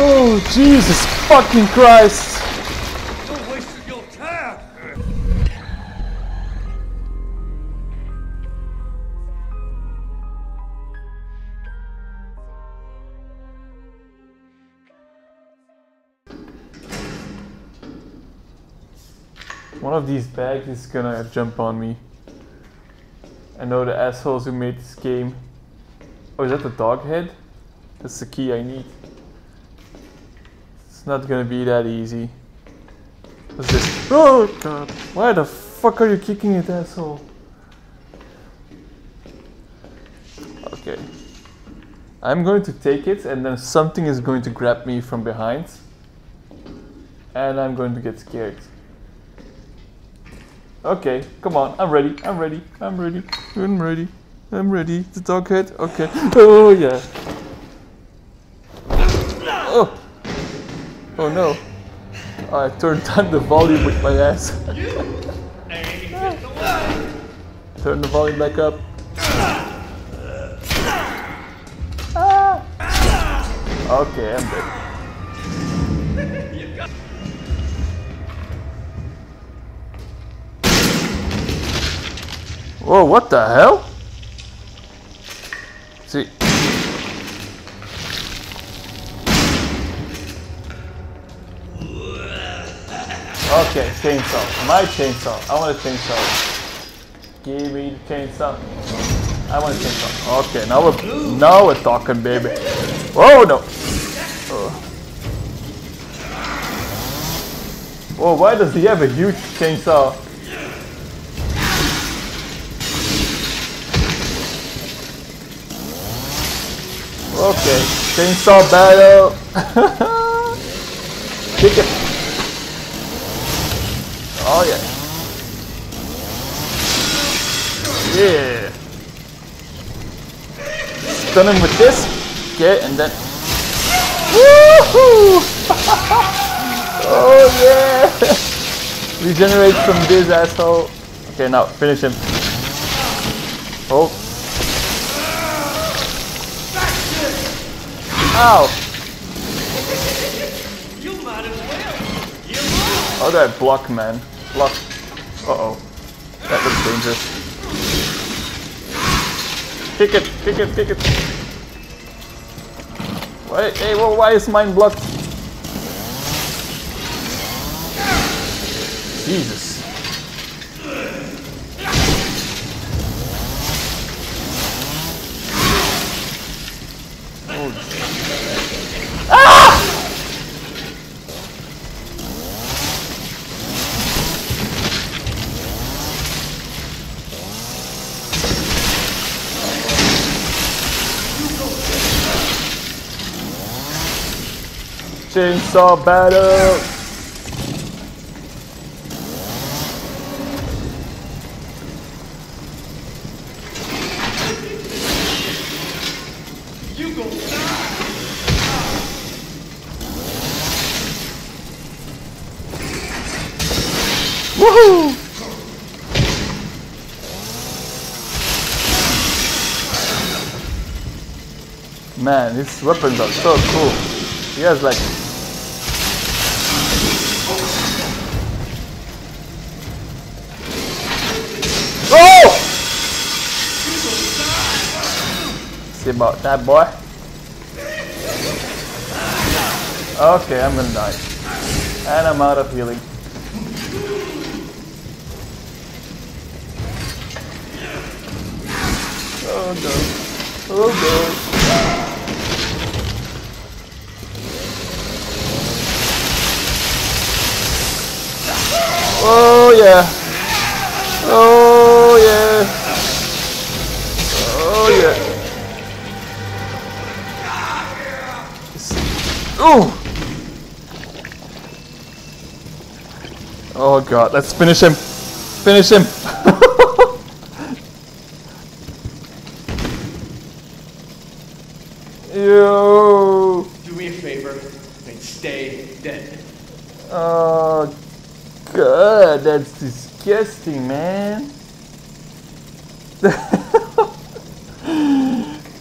Oh, Jesus fucking Christ! Don't waste your time! One of these bags is gonna jump on me. I know the assholes who made this game. Oh, is that the dog head? That's the key I need. It's not gonna be that easy. What's this? Oh god! Why the fuck are you kicking it, asshole? Okay. I'm going to take it and then something is going to grab me from behind. And I'm going to get scared. Okay, come on, I'm ready. The dog head, okay. Oh yeah. Oh. Oh no. Oh, I turned down the volume with my ass. Turn the volume back up. Ah. Okay, I'm dead. Whoa, what the hell? See. Okay, chainsaw. My chainsaw. I want a chainsaw. Give me the chainsaw. I want a chainsaw. Okay, now we're talking, baby. Oh no. Oh. Whoa, why does he have a huge chainsaw? Okay, chainsaw battle. Kick it. Oh yeah. Yeah. Stun him with this. Okay, and then. Woohoo! Oh yeah. Regenerate from this asshole. Okay, now finish him. Oh. Ow! You might as well. Oh, that block, man. Block. Uh-oh. That looks dangerous. Kick it, kick it, kick it. Wait, hey, well, why is mine blocked? Jesus. Chainsaw battle! You go die. Woohoo! Man, his weapons are so cool. He has like about that boy. Okay, I'm gonna die. And I'm out of healing. Oh no. Oh no. Oh yeah. Oh yeah. Oh yeah. Ooh. Oh god, let's finish him! Finish him! Yo! Do me a favor and stay dead. Oh god, that's disgusting, man!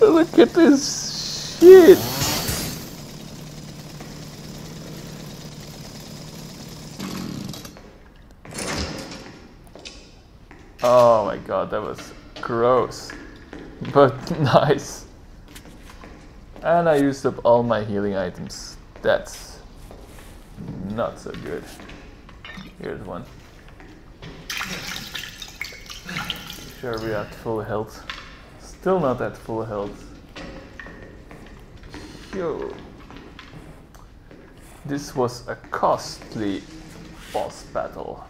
Look at this shit! Oh my god, that was gross, but nice. And I used up all my healing items. That's not so good. Here's one. Make sure we are at full health. Still not at full health. Yo. This was a costly boss battle.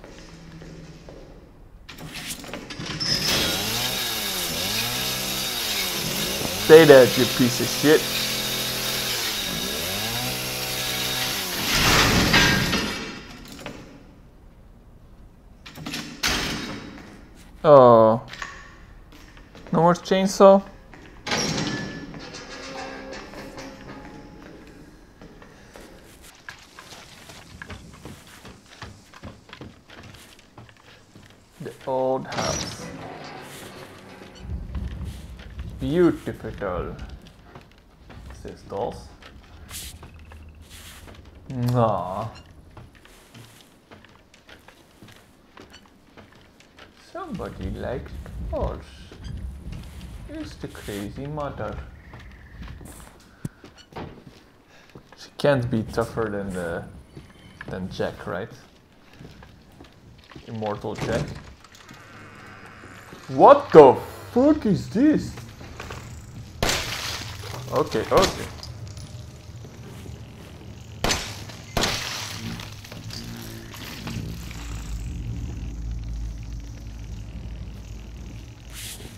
Stay there, you piece of shit. Oh. No more chainsaw? The old house. Beautiful. Is this dolls? No. Somebody likes dolls. It's the crazy mother. She can't be tougher than Jack, right? Immortal Jack. What the fuck is this? Okay, okay.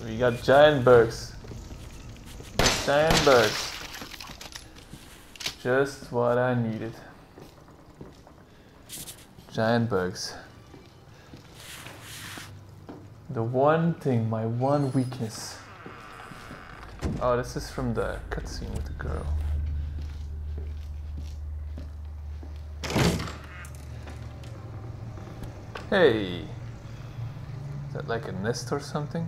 We got giant bugs. Giant bugs. Just what I needed. Giant bugs. The one thing, my one weakness. Oh, this is from the cutscene with the girl. Hey! Is that like a nest or something?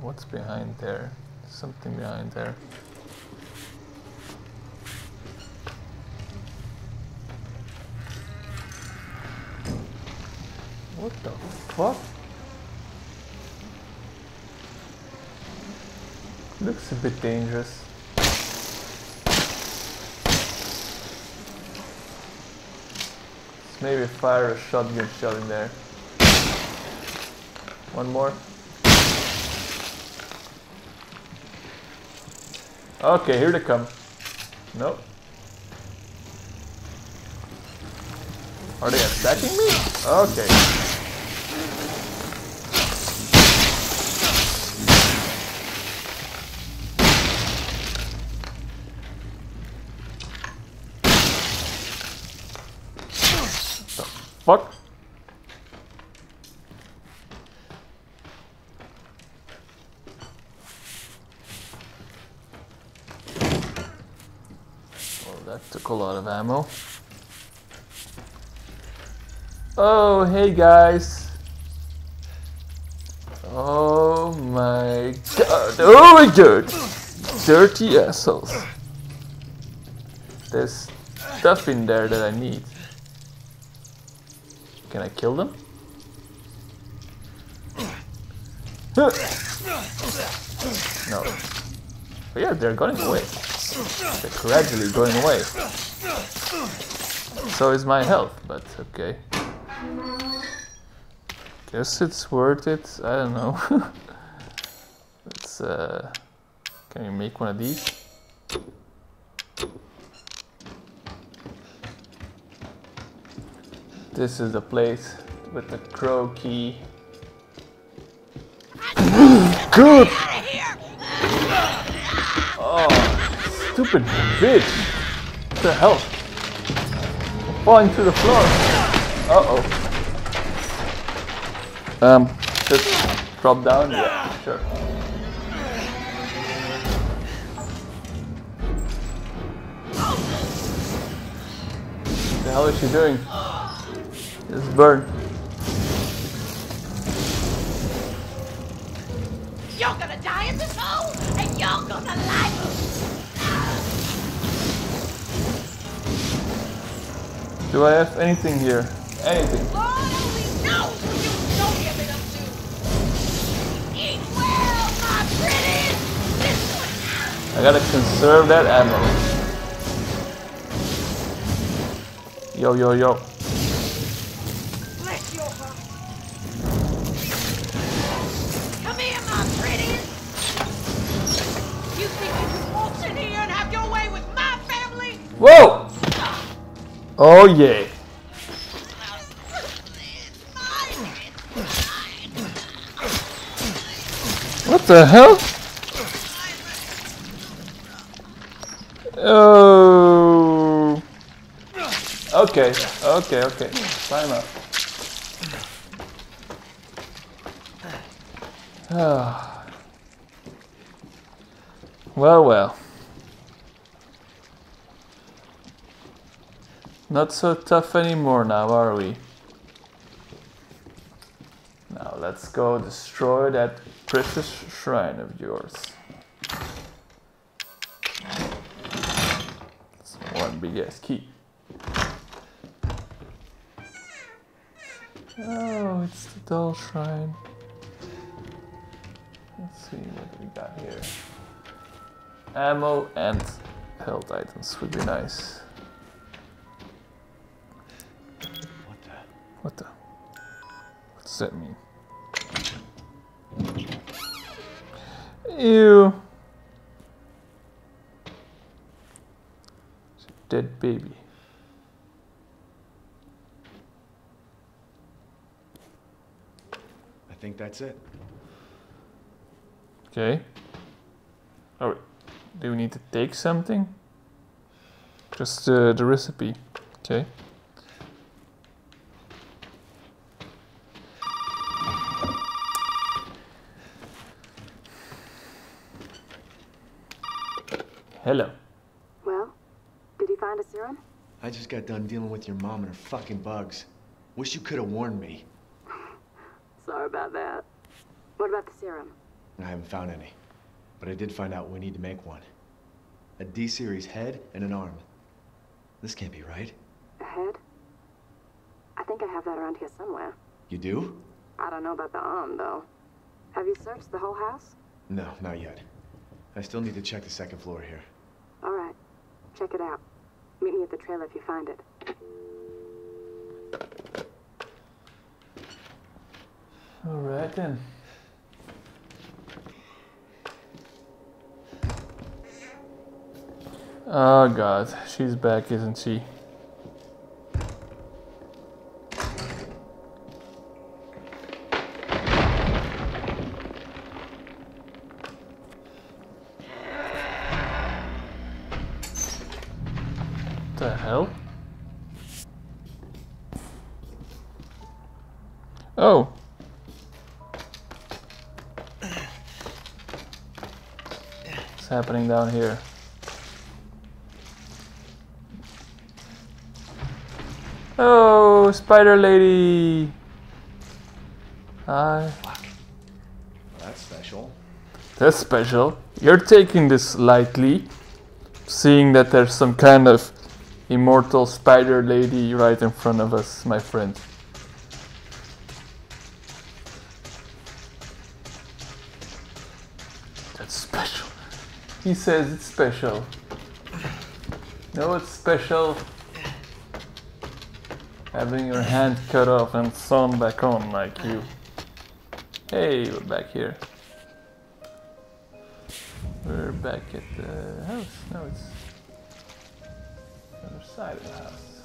What's behind there? Something behind there. What the fuck? Looks a bit dangerous. Let's maybe fire a shotgun shot in there. One more. Okay, here they come. Nope. Are they attacking me? Okay. Fuck. Well, that took a lot of ammo. Oh, hey guys. Oh my god. Oh my god. Dirty assholes. There's stuff in there that I need. Can I kill them? No. But yeah, they're going away. They're gradually going away. So is my health, but okay. Guess it's worth it. I don't know. Let's can we make one of these? This is the place with the crow key. Good! Oh, stupid bitch! What the hell? I'm falling to the floor. Uh-oh. Just drop down? Yeah, sure. What the hell is she doing? Just burn. You're gonna die in this hole, and you're gonna lie. Do I have anything here? Anything? Lord only knows what you don't have enough to. I gotta conserve that ammo. Yo, yo, yo. Whoa! Oh yeah. What the hell? Oh. Okay, okay, okay. Time out. Ah. Well, well. Not so tough anymore now, are we? Now let's go destroy that precious shrine of yours. It's one big ass key. Oh, it's the doll shrine. Let's see what we got here. Ammo and health items would be nice. What the? What does that mean? Ew! It's a dead baby. I think that's it. Okay. Oh, wait. Do we need to take something? Just the recipe. Okay. Hello. Well, did you find a serum? I just got done dealing with your mom and her fucking bugs. Wish you could have warned me. Sorry about that. What about the serum? I haven't found any, but I did find out we need to make one. A D-series head and an arm. This can't be right. A head? I think I have that around here somewhere. You do? I don't know about the arm, though. Have you searched the whole house? No, not yet. I still need to check the second floor here. All right, check it out. Meet me at the trailer if you find it. All right then. Oh God, she's back, isn't she? The hell? Oh. What's happening down here? Oh, Spider Lady. Hi. Fuck. That's special. That's special. You're taking this lightly, seeing that there's some kind of Immortal Spider Lady right in front of us, my friend. That's special. He says it's special. No, it's special. Having your hand cut off and sewn back on like you. Hey, we're back here. We're back at the house. No, it's... side of the house.